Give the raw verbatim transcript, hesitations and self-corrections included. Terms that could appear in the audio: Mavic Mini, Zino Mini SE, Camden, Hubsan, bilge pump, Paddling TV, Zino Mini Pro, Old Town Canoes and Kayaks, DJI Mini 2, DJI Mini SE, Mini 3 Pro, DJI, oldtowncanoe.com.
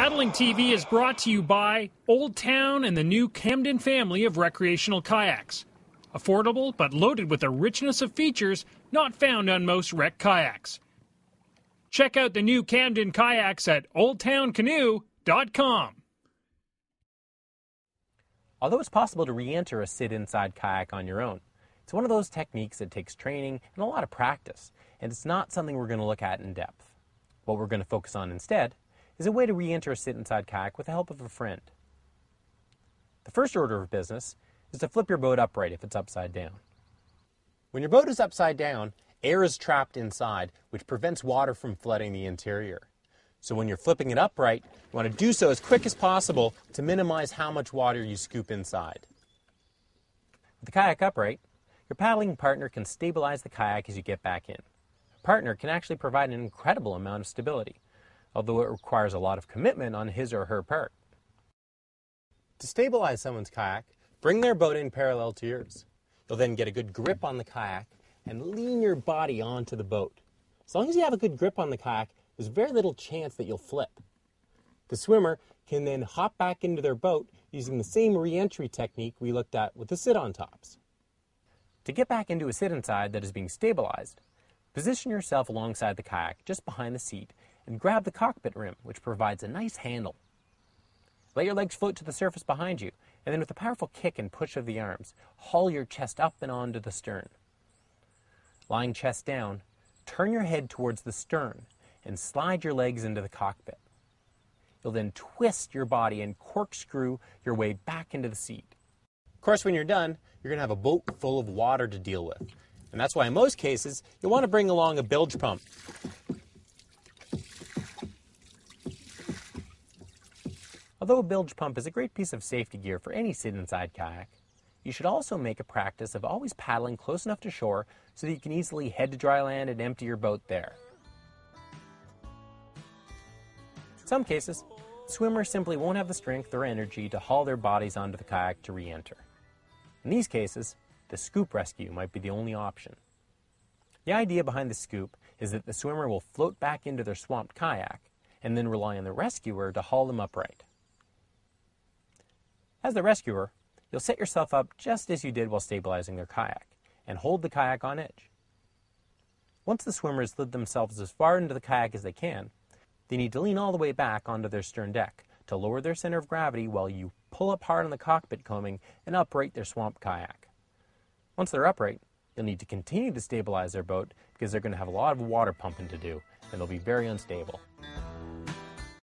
Paddling T V is brought to you by Old Town and the new Camden family of recreational kayaks. Affordable but loaded with a richness of features not found on most wreck kayaks. Check out the new Camden kayaks at old town canoe dot com. Although it's possible to re-enter a sit-inside kayak on your own, it's one of those techniques that takes training and a lot of practice, and it's not something we're going to look at in depth. What we're going to focus on instead is a way to re-enter a sit-inside kayak with the help of a friend. The first order of business is to flip your boat upright if it's upside down. When your boat is upside down, air is trapped inside, which prevents water from flooding the interior. So when you're flipping it upright, you want to do so as quick as possible to minimize how much water you scoop inside. With the kayak upright, your paddling partner can stabilize the kayak as you get back in. A partner can actually provide an incredible amount of stability, although it requires a lot of commitment on his or her part. To stabilize someone's kayak, bring their boat in parallel to yours. You'll then get a good grip on the kayak and lean your body onto the boat. As long as you have a good grip on the kayak, there's very little chance that you'll flip. The swimmer can then hop back into their boat using the same re-entry technique we looked at with the sit-on tops. To get back into a sit-inside that is being stabilized, position yourself alongside the kayak just behind the seat and grab the cockpit rim, which provides a nice handle. Let your legs float to the surface behind you, and then with a powerful kick and push of the arms, haul your chest up and onto the stern. Lying chest down, turn your head towards the stern and slide your legs into the cockpit. You'll then twist your body and corkscrew your way back into the seat. Of course, when you're done, you're going to have a boat full of water to deal with. And that's why in most cases, you'll want to bring along a bilge pump. Although a bilge pump is a great piece of safety gear for any sit-inside kayak, you should also make a practice of always paddling close enough to shore so that you can easily head to dry land and empty your boat there. In some cases, swimmers simply won't have the strength or energy to haul their bodies onto the kayak to re-enter. In these cases, the scoop rescue might be the only option. The idea behind the scoop is that the swimmer will float back into their swamped kayak and then rely on the rescuer to haul them upright. As the rescuer, you'll set yourself up just as you did while stabilizing their kayak, and hold the kayak on edge. Once the swimmers slid themselves as far into the kayak as they can, they need to lean all the way back onto their stern deck to lower their center of gravity while you pull up hard on the cockpit combing and upright their swamp kayak. Once they're upright, you'll need to continue to stabilize their boat because they're going to have a lot of water pumping to do, and they'll be very unstable.